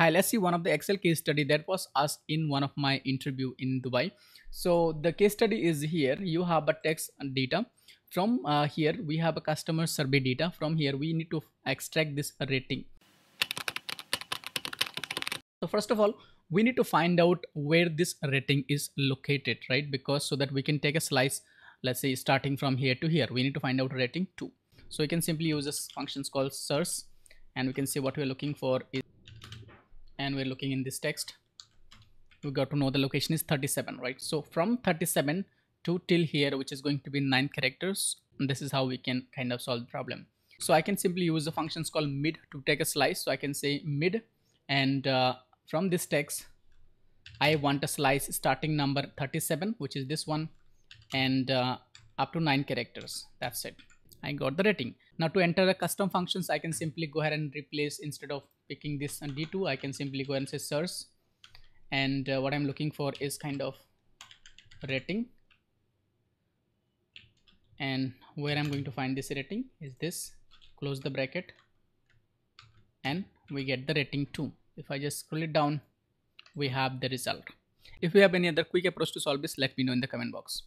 Hi, let's see one of the Excel case study that was asked in one of my interview in Dubai. So the case study is here. You have a text data. From here we have a customer survey data. From here we need to extract this rating. So first of all, we need to find out where this rating is located, right? Because so that we can take a slice, let's say starting from here to here, we need to find out rating 2. So we can simply use this function called search, and we can see what we're looking for is, and we're looking in this text. We got to know the location is 37, right? So from 37 to till here, which is going to be 9 characters. And this is how we can kind of solve the problem. So I can simply use the functions called mid to take a slice. So I can say mid, and from this text, I want a slice starting number 37, which is this one, and up to 9 characters. That's it. I got the rating. Now to enter the custom functions, I can simply go ahead and replace, instead of picking this and D2, I can simply go ahead and say search, and what I'm looking for is kind of rating, and where I'm going to find this rating is this, close the bracket, and we get the rating 2. If I just scroll it down, we have the result. If you have any other quick approach to solve this, let me know in the comment box.